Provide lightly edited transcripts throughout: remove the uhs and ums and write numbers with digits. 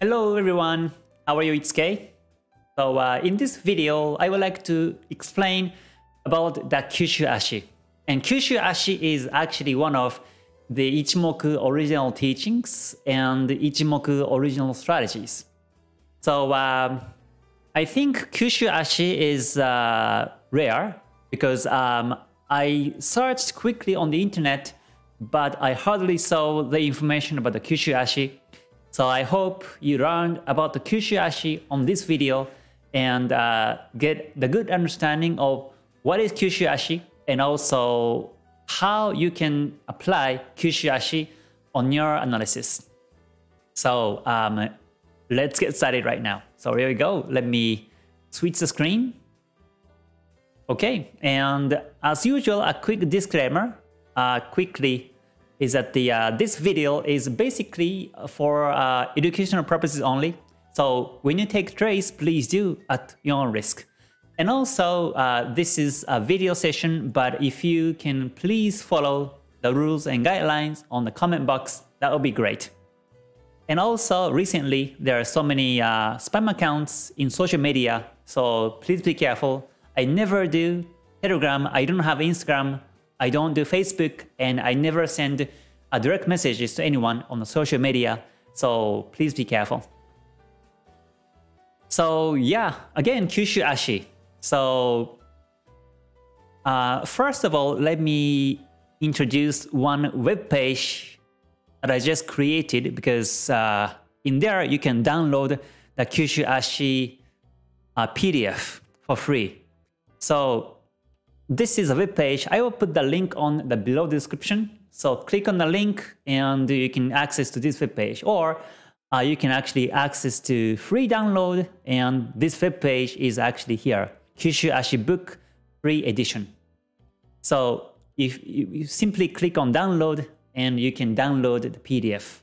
Hello everyone, how are you? It's Kei. So in this video, I would like to explain about the Kyushu Ashi. And Kyushu Ashi is actually one of the Ichimoku original teachings and Ichimoku original strategies. So I think Kyushu Ashi is rare because I searched quickly on the internet, but I hardly saw the information about the Kyushu Ashi. So I hope you learned about the Kyushu Ashi on this video and get the good understanding of what is Kyushu Ashi and also how you can apply Kyushu Ashi on your analysis. So let's get started right now. So here we go. Let me switch the screen. Okay, and as usual, a quick disclaimer quickly is that this video is basically for educational purposes only. So when you take trades, please do at your own risk. And also, this is a video session, but if you can please follow the rules and guidelines on the comment box, that would be great. And also, recently, there are so many spam accounts in social media, so please be careful. I never do Telegram, I don't have Instagram, I don't do Facebook, and I never send direct messages to anyone on the social media, so please be careful. So yeah, again, Kyushu Ashi. So first of all, let me introduce one web page that I just created, because in there you can download the Kyushu Ashi PDF for free. So this is a web page. I will put the link on the below description. So click on the link and you can access to this web page, or you can actually access to free download. And this web page is actually here, Kyushu Ashi Book Free Edition. So if you simply click on download and you can download the PDF.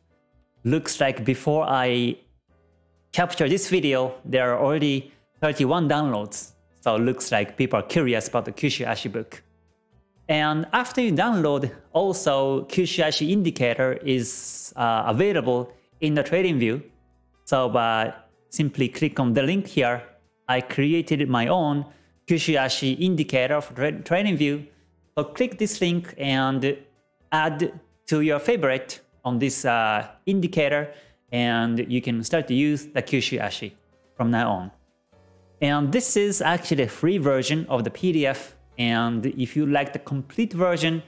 Looks like before I capture this video, there are already 31 downloads. So it looks like people are curious about the Kyushu Ashi book. And after you download, also Kyushu Ashi indicator is available in the TradingView. So simply click on the link here. I created my own Kyushu Ashi indicator for TradingView. So click this link and add to your favorite on this indicator, and you can start to use the Kyushu Ashi from now on. And this is actually a free version of the PDF, and if you like the complete version,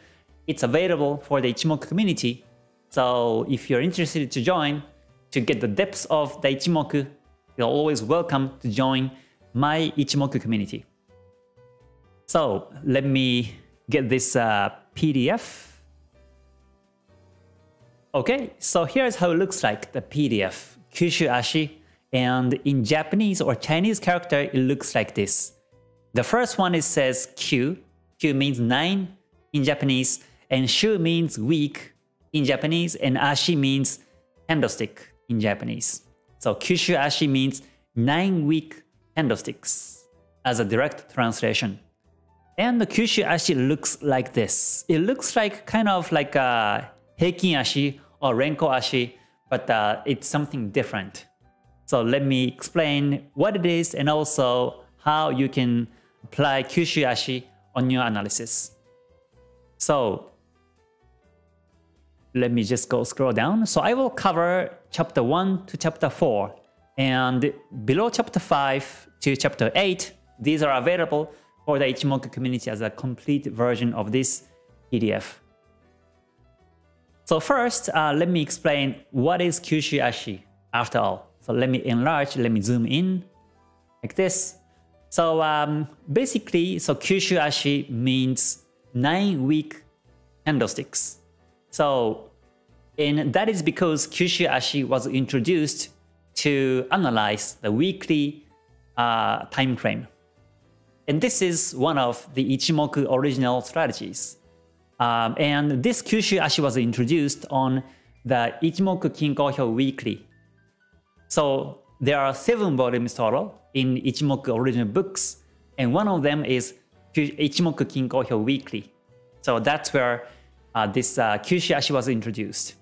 it's available for the Ichimoku community. So if you're interested to join, to get the depths of the Ichimoku, you're always welcome to join my Ichimoku community. So let me get this PDF. Okay, so here's how it looks like, the PDF, Kyushu Ashi. And in Japanese or Chinese character, it looks like this. The first one, it says Q. Q means 9 in Japanese, and Shu means weak in Japanese, and Ashi means candlestick in Japanese. So Kyushu Ashi means 9 weak candlesticks as a direct translation. And the Kyushu Ashi looks like this. It looks like kind of like a Heikin Ashi or Renko Ashi, but it's something different. So let me explain what it is and also how you can apply Kyushu Ashi on your analysis. So let me just go scroll down. So I will cover chapter 1 to chapter 4, and below chapter 5 to chapter 8, these are available for the Ichimoku community as a complete version of this PDF. So first, let me explain what is Kyushu Ashi after all. So let me enlarge, let me zoom in like this. So basically, so Kyushu Ashi means 9 weak candlesticks. So, and that is because Kyushu Ashi was introduced to analyze the weekly time frame. And this is one of the Ichimoku original strategies. And this Kyushu Ashi was introduced on the Ichimoku Kinkou Hyo weekly. So there are 7 volumes total in Ichimoku original books, and one of them is Ichimoku Kinkou Hyo Weekly. So that's where this Kyushu Ashi was introduced.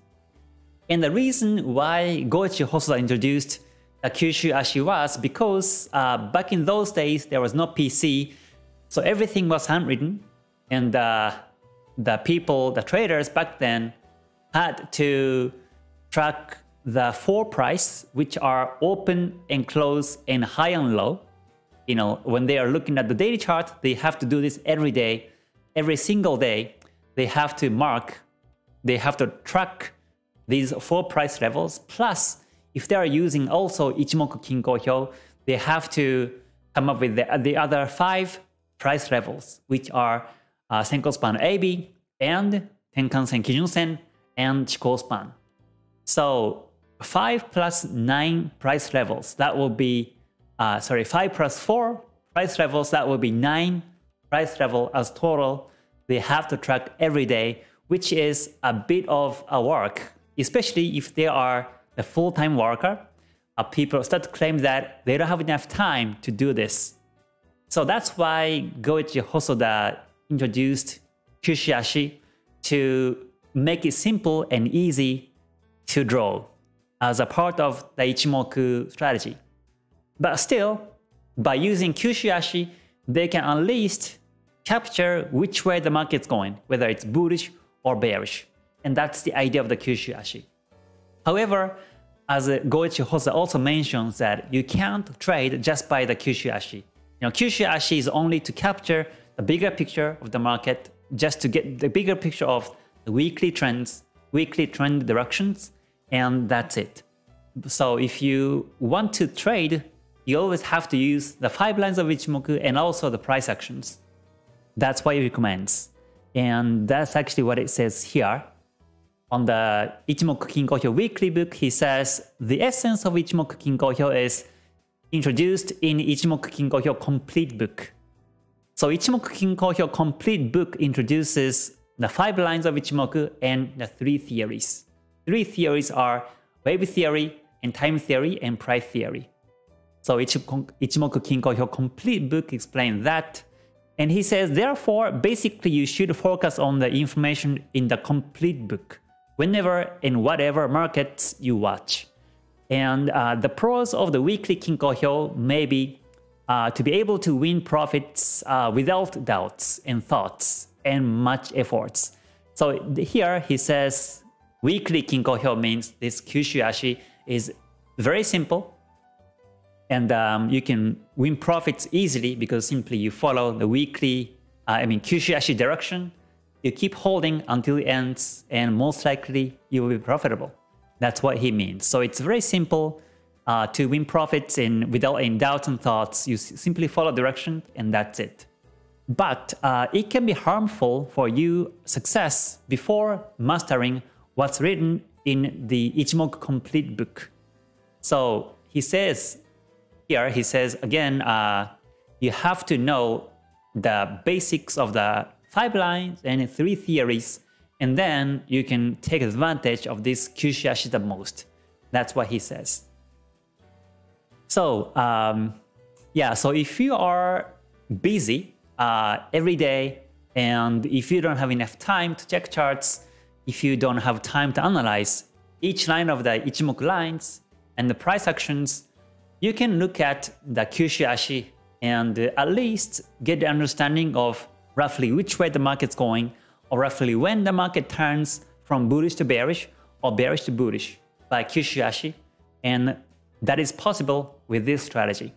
And the reason why Goichi Hosoda introduced the Kyushu Ashi was because back in those days there was no PC, so everything was handwritten, and the traders back then had to track the four price, which are open and close and high and low. You know, when they are looking at the daily chart, they have to do this every day, every single day. They have to mark, they have to track these four price levels. Plus, if they are using also Ichimoku Kinkou Hyo, they have to come up with the other five price levels, which are Senkou Span AB and Tenkan Sen Kijun Sen and Chikou Span. So 5 plus 9 price levels, that will be 5 plus 4 price levels, that will be 9 price level as total. They have to track every day, which is a bit of a work, especially if they are a full-time worker. People start to claim that they don't have enough time to do this. So that's why Goichi Hosoda introduced Kyushu Ashi to make it simple and easy to draw as a part of the Ichimoku strategy. But still, by using Kyushu Ashi, they can at least capture which way the market's going, whether it's bullish or bearish. And that's the idea of the Kyushu Ashi. However, as Goichi Hosoda also mentions, that you can't trade just by the Kyushu Ashi. You know, Kyushu Ashi is only to capture the bigger picture of the market, just to get the bigger picture of the weekly trends, weekly trend directions, and that's it. So if you want to trade, you always have to use the 5 lines of Ichimoku and also the price actions. That's what it recommends. And that's actually what it says here. On the Ichimoku Kinkou Hyo weekly book, he says, the essence of Ichimoku Kinkou Hyo is introduced in Ichimoku Kinkou Hyo complete book. So Ichimoku Kinkou Hyo complete book introduces the 5 lines of Ichimoku and the 3 theories. 3 theories are wave theory and time theory and price theory. So Ichimoku Kinkou Hyo complete book explains that. And he says, therefore, basically you should focus on the information in the complete book whenever and whatever markets you watch. And the pros of the weekly Kinkou Hyo may be to be able to win profits without doubts and thoughts and much efforts. So here he says, weekly Kinkou Hyo means this Kyushu Ashi is very simple. And you can win profits easily because simply you follow the weekly, Kyushu Ashi direction. You keep holding until it ends, and most likely you will be profitable. That's what he means. So it's very simple to win profits, and without any doubts and thoughts, you simply follow direction and that's it. But it can be harmful for your success before mastering what's written in the Ichimoku complete book. So he says, here he says again, you have to know the basics of the 5 lines and 3 theories, and then you can take advantage of this Kyushu Ashi the most. That's what he says. So yeah, so if you are busy every day, and if you don't have enough time to check charts, if you don't have time to analyze each line of the Ichimoku lines and the price actions, you can look at the Kyushu Ashi and at least get the understanding of roughly which way the market's going, or roughly when the market turns from bullish to bearish or bearish to bullish by Kyushu Ashi, and that is possible with this strategy.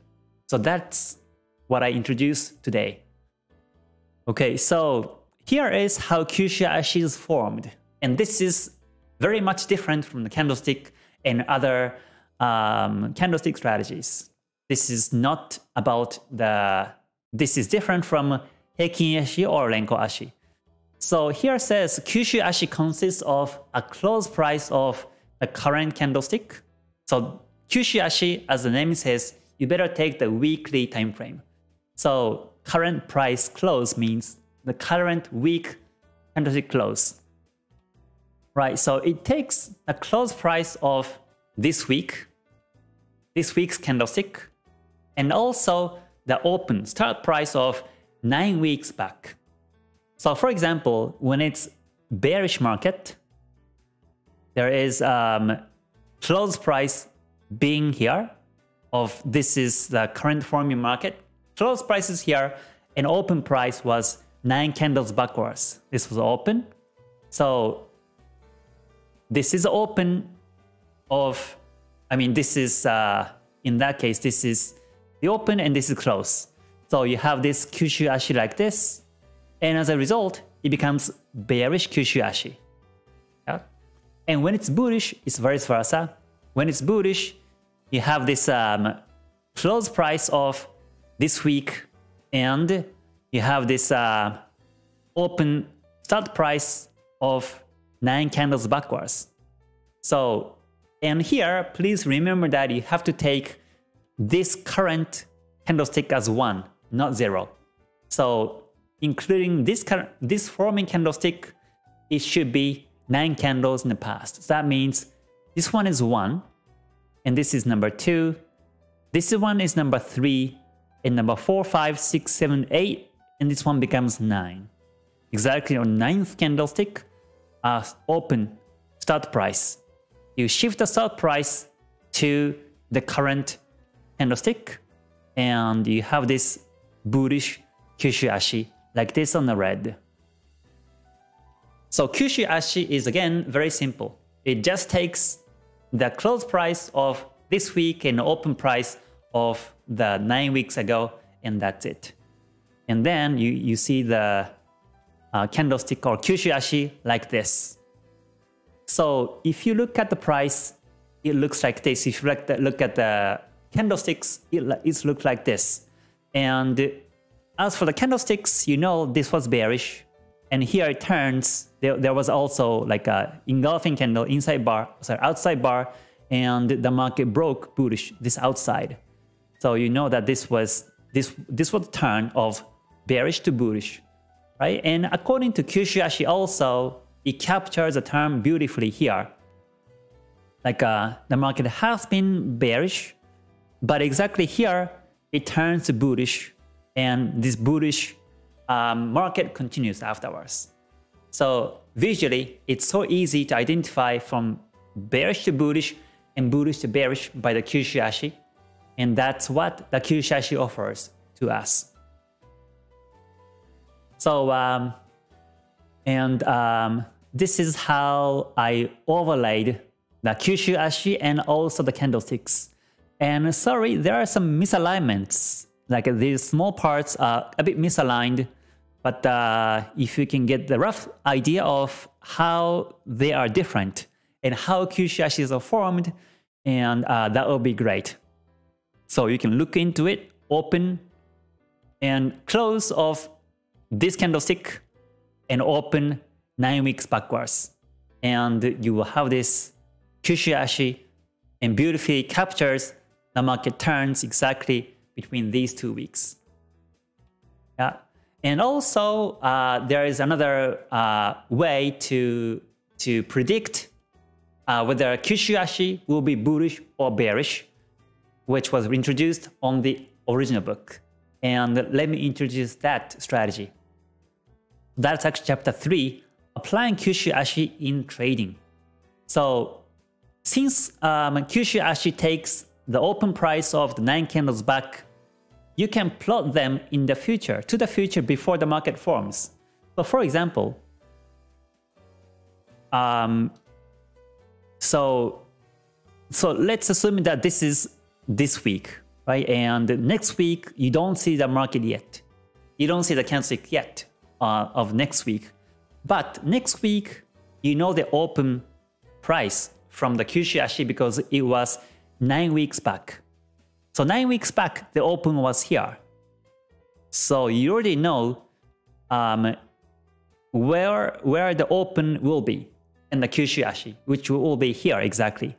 So that's what I introduced today. Okay, so here is how Kyushu Ashi is formed, and this is very much different from the candlestick and other candlestick strategies. This is not about the... This is different from Heikin Ashi or Renko Ashi. So here says Kyushu Ashi consists of a close price of the current candlestick. So Kyushu Ashi, as the name says, you better take the weekly time frame. So current price close means the current week candlestick close. Right, so it takes a close price of this week, this week's candlestick, and also the open start price of 9 weeks back. So for example, when it's bearish market, there is close price being here of this is the current forming market. Close price is here and open price was 9 candles backwards. This was open. So this is open of, I mean, this is, in that case, this is the open and this is close. So you have this Kyushu Ashi like this. And as a result, it becomes bearish Kyushu Ashi. Yeah? And when it's bullish, it's vice versa. When it's bullish, you have this close price of this week and you have this open start price of 9 candles backwards. So, and here, please remember that you have to take this current candlestick as 1, not 0. So, including this current, this forming candlestick, it should be 9 candles in the past. So that means this one is 1, and this is number 2, this one is number 3, and number 4, 5, 6, 7, 8, and this one becomes 9. Exactly on 9th candlestick, open start price. You shift the start price to the current candlestick, and you have this bullish Kyushu Ashi, like this on the red. So Kyushu Ashi is again very simple. It just takes the close price of this week and open price of the 9 weeks ago, and that's it. And then you see the candlestick or Kyushu Ashi like this. So if you look at the price, it looks like this. If you look at the candlesticks, it looks like this. And as for the candlesticks, you know this was bearish. And here it turns, there was also like a engulfing candle inside bar, sorry, outside bar, and the market broke bullish this outside. So you know that this was the turn of bearish to bullish, right? And according to Kyushu Ashi also, it captures the term beautifully here. Like the market has been bearish, but exactly here it turns to bullish, and this bullish market continues afterwards. So visually, it's so easy to identify from bearish to bullish and bullish to bearish by the Kyushu Ashi, and that's what the Kyushu Ashi offers to us. So this is how I overlaid the Kyushu Ashi and also the candlesticks. And sorry, there are some misalignments. Like these small parts are a bit misaligned, but if you can get the rough idea of how they are different and how Kyushu Ashis are formed, and that will be great. So you can look into it, open and close of this candlestick and open 9 weeks backwards. And you will have this Kyushu Ashi and beautifully captures the market turns exactly between these 2 weeks. Yeah. And also there is another way to predict whether Kyushu Ashi will be bullish or bearish, which was introduced on the original book. And let me introduce that strategy. That's actually chapter 3, applying Kyushu Ashi in trading. So since Kyushu Ashi takes the open price of the 9 candles back, you can plot them in the future, to the future before the market forms. So for example, so let's assume that this is this week, right? And next week you don't see the market yet. You don't see the candlestick yet of next week. But next week you know the open price from the Kyushu Ashi because it was 9 weeks back. So 9 weeks back, the open was here. So you already know where the open will be in the Kyushu Ashi, which will be here exactly,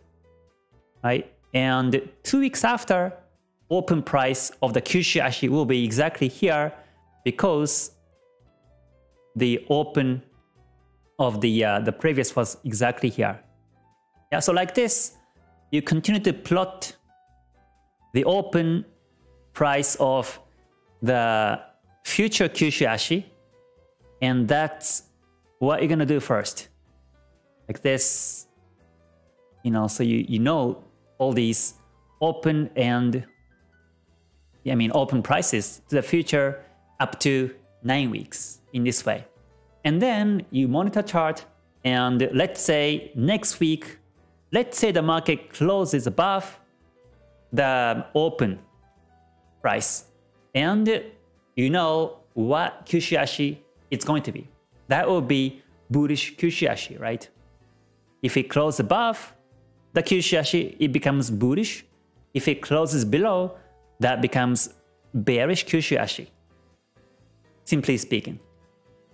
right? And 2 weeks after, open price of the Kyushu Ashi will be exactly here because the open of the previous was exactly here. Yeah. So like this, you continue to plot the open price of the future Kyushu Ashi, and that's what you're gonna do first, like this, you know, so you know all these open and open prices to the future up to 9 weeks in this way. And then you monitor chart, and let's say next week, let's say the market closes above the open price, and you know what Kyushu Ashi it's going to be. That will be bullish Kyushu Ashi, right? If it closes above the Kyushu Ashi, it becomes bullish. If it closes below, that becomes bearish Kyushu Ashi, simply speaking.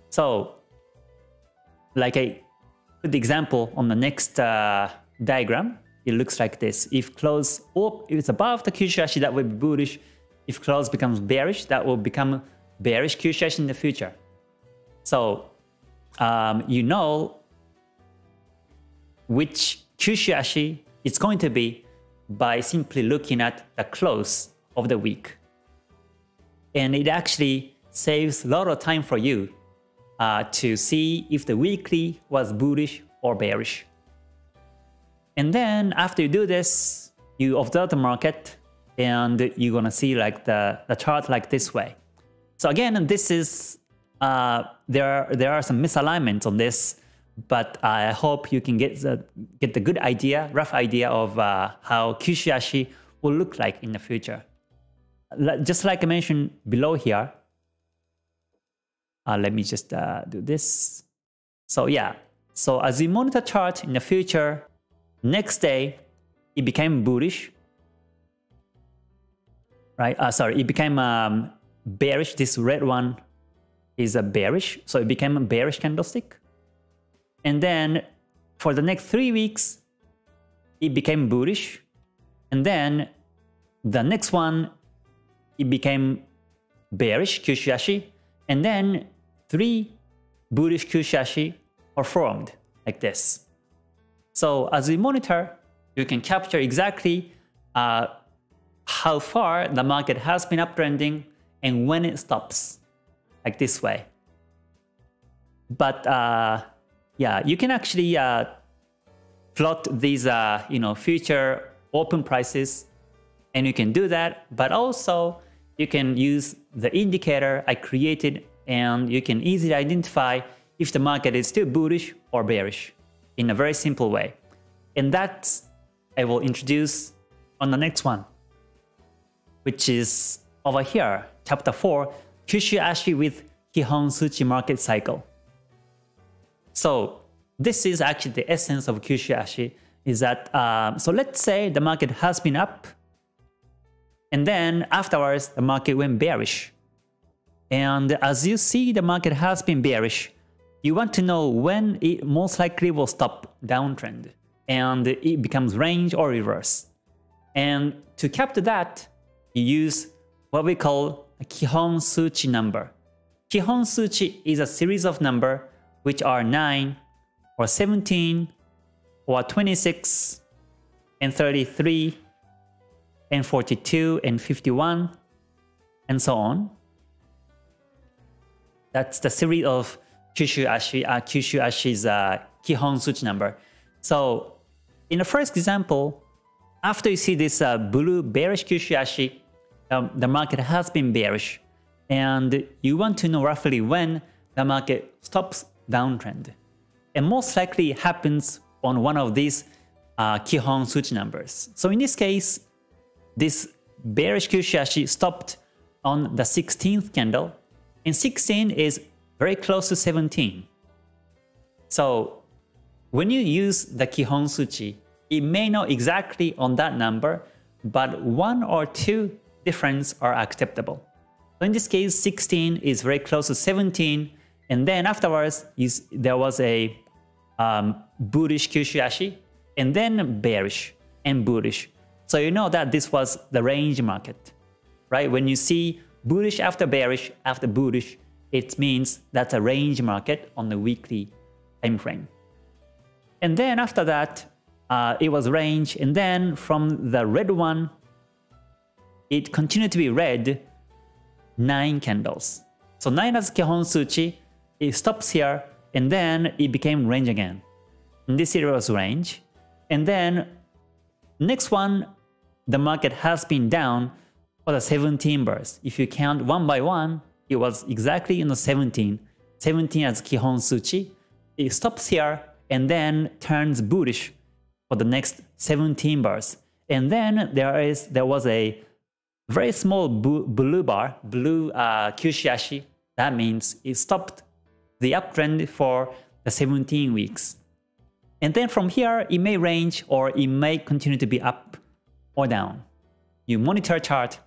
So, like I put the example on the next diagram, it looks like this. If close up, if it's above the Kyushu Ashi, that will be bullish. If close becomes bearish, that will become bearish Kyushu Ashi in the future. So, you know which Kyushu Ashi it's going to be by simply looking at the close of the week. And it actually saves a lot of time for you to see if the weekly was bullish or bearish. And then after you do this, you observe the market, and you're gonna see like the chart like this way. So again, this is there are some misalignments on this, but I hope you can get the good idea, rough idea of how Kyushu Ashi will look like in the future. Just like I mentioned below here, let me just do this. So yeah, so as you monitor chart in the future, next day it became bullish, right? Sorry, it became bearish. This red one is a bearish, so it became a bearish candlestick. And then for the next 3 weeks, it became bullish. And then the next one, it became bearish Kyushu Ashi. And then 3 bullish Kyushu Ashi are formed like this. So as we monitor, you can capture exactly how far the market has been uptrending and when it stops, like this way. But yeah, you can actually plot these, you know, future open prices, and you can do that. But also, you can use the indicator I created, and you can easily identify if the market is still bullish or bearish in a very simple way. And that I will introduce on the next one, which is over here, Chapter 4, Kyushu Ashi with Kihon Suchi Market Cycle. So this is actually the essence of Kyushu Ashi, is that, so let's say the market has been up, and then afterwards the market went bearish. And as you see the market has been bearish, you want to know when it most likely will stop downtrend, and it becomes range or reverse. And to capture that, you use what we call a Kihon Suchi number. Kihon Suchi is a series of numbers which are 9 or 17 or 26 and 33 and 42 and 51 and so on. That's the series of Kyushu Ashi, Kyushu Ashi's Kihon Suchi number. So in the first example, after you see this blue bearish Kyushu Ashi, the market has been bearish, and you want to know roughly when the market stops downtrend, and most likely it happens on one of these Kihon Suchi numbers. So in this case, this bearish Kyushu Ashi stopped on the 16th candle, and 16 is very close to 17. So when you use the Kihon Suchi, it may not exactly on that number, but 1 or 2 differences are acceptable. So in this case, 16 is very close to 17. And then afterwards, there was a bullish Kyushu Ashi, and then bearish and bullish. So you know that this was the range market, right? When you see bullish after bearish after bullish, it means that's a range market on the weekly time frame. And then after that, it was range. And then from the red one, it continued to be red 9 candles. So 9 as Kihon Suchi. It stops here, and then it became range again. And this area was range. And then next one, the market has been down for the 17 bars. If you count one by one, it was exactly in the 17. 17 as Kihon Suchi. It stops here and then turns bullish for the next 17 bars. And then there was a very small blue bar, blue Kyushi Ashi. That means it stopped the uptrend for the 17 weeks. And then from here, it may range or it may continue to be up or down. You monitor chart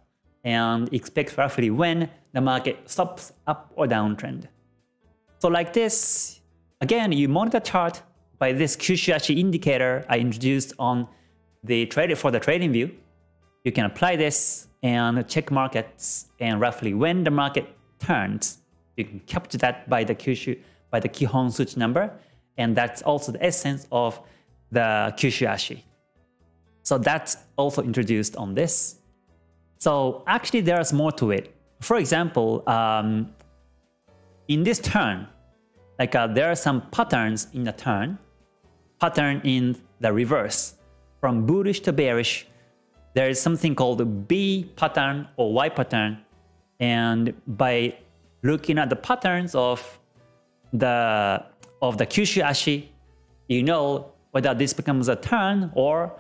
and expect roughly when the market stops up or down trend. So like this, again, you monitor chart by this Kyushi Ashi indicator I introduced on the trading view. You can apply this and check markets and roughly when the market turns. You can capture that by the Kihon Suchi number, and that's also the essence of the Kyushi Ashi. So that's also introduced on this. So actually there's more to it. For example, in this turn, like there are some patterns in the turn, pattern in the reverse, from bullish to bearish. There is something called a B pattern or Y pattern, and by looking at the patterns of the Kyushi Ashi, you know whether this becomes a turn or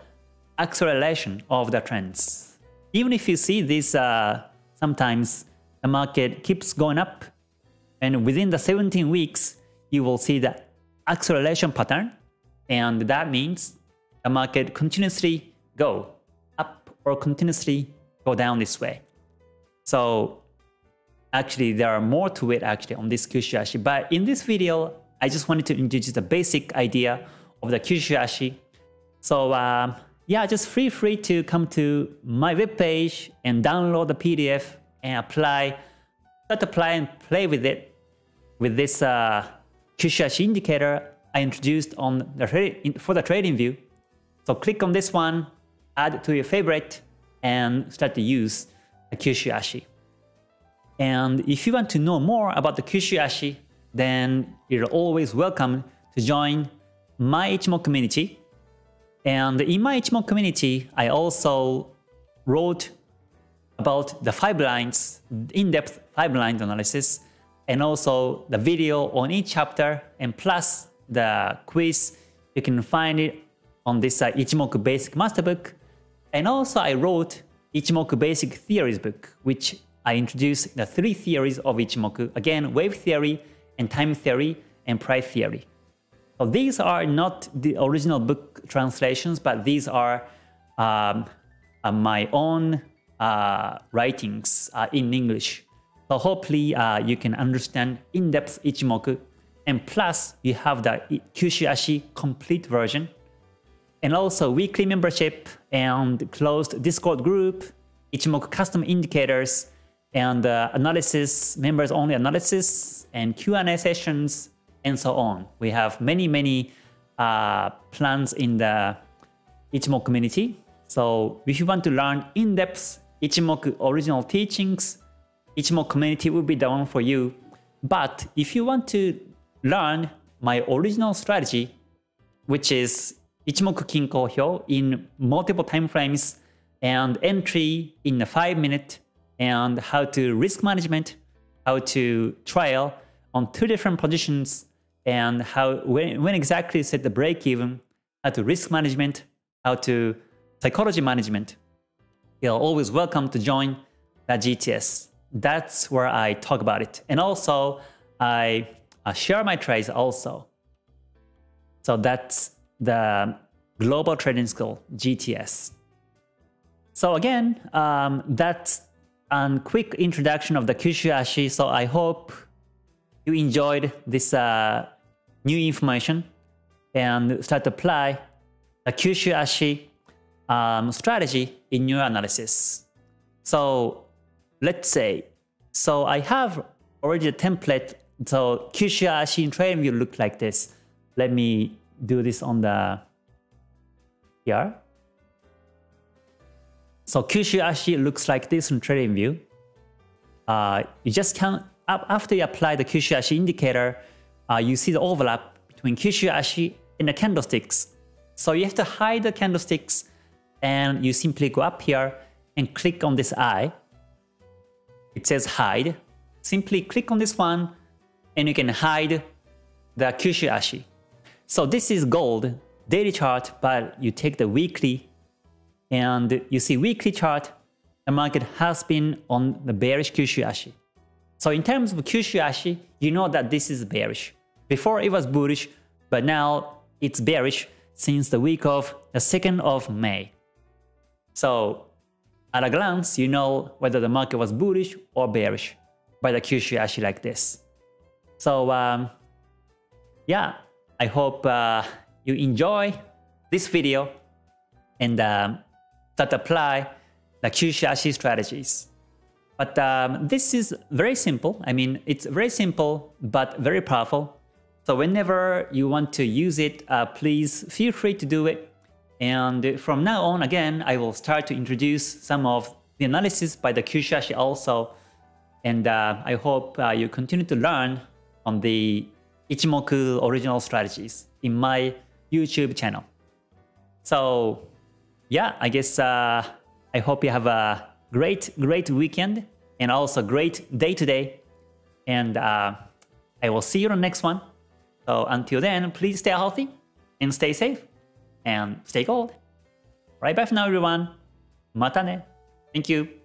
acceleration of the trends. Even if you see this, sometimes the market keeps going up, and within the 17 weeks, you will see the acceleration pattern, and that means the market continuously go up or continuously go down this way. So actually there are more to it actually on this Kyushi Ashi, but in this video I just wanted to introduce the basic idea of the Kyushi Ashi. So yeah, just feel free to come to my webpage and download the PDF and apply and play with it, with this Kyushi Ashi indicator I introduced on for the trading view. So click on this one, add to your favorite, and start to use the Kyushi Ashi. And if you want to know more about the Kyushi Ashi, then you're always welcome to join my Ichimoku community. And in my Ichimoku community, I also wrote about the five lines, in-depth five-line analysis, and also the video on each chapter, and plus the quiz. You can find it on this Ichimoku Basic Masterbook. And also I wrote Ichimoku Basic Theories book, which I introduced the three theories of Ichimoku. Again, wave theory and time theory and price theory. So these are not the original book translations, but these are my own writings in English. So hopefully you can understand in-depth Ichimoku. And plus you have the Kyushi Ashi complete version. And also weekly membership and closed Discord group, Ichimoku custom indicators, and analysis, members only analysis, and Q&A sessions, and so on. We have many plans in the Ichimoku community. So if you want to learn in-depth Ichimoku original teachings, Ichimoku community will be the one for you. But if you want to learn my original strategy, which is Ichimoku Kinkou Hyo in multiple time frames and entry in a 5-minute, and how to risk management, how to trial on two different positions, and how when exactly set the break even, how to risk management, how to psychology management, you're always welcome to join the GTS. That's where I talk about it, and also I share my trades also. So that's the Global Trading School, GTS. So again, that's a quick introduction of the Kyushi Ashi. So I hope you enjoyed this new information and start to apply the Kyushi Ashi strategy in your analysis. So let's say, so I have already a template. So Kyushi Ashi in TradingView look like this. Let me do this on the here. So Kyushi Ashi looks like this in TradingView. You just can after you apply the Kyushi Ashi indicator, you see the overlap between Kyushi Ashi and the candlesticks. So you have to hide the candlesticks and you simply go up here and click on this eye. It says hide. Simply click on this one and you can hide the Kyushu Ashi. So this is gold daily chart, but you take the weekly and you see weekly chart, the market has been on the bearish Kyushu Ashi. So in terms of Kyushu Ashi, you know that this is bearish. Before it was bullish, but now it's bearish since the week of the 2nd of May. So at a glance, you know whether the market was bullish or bearish by the Kyushu Ashi like this. So yeah, I hope you enjoy this video and that apply the Kyushu Ashi strategies. But this is very simple. I mean, it's very simple, but very powerful. So whenever you want to use it, please feel free to do it. And from now on, again, I will start to introduce some of the analysis by the Kyushu Ashi also. And I hope you continue to learn on the Ichimoku original strategies in my YouTube channel. So yeah, I guess I hope you have a great weekend and also great day today. And I will see you on the next one. So until then, please stay healthy and stay safe and stay gold. Right, bye for now, everyone. Mata ne. Thank you.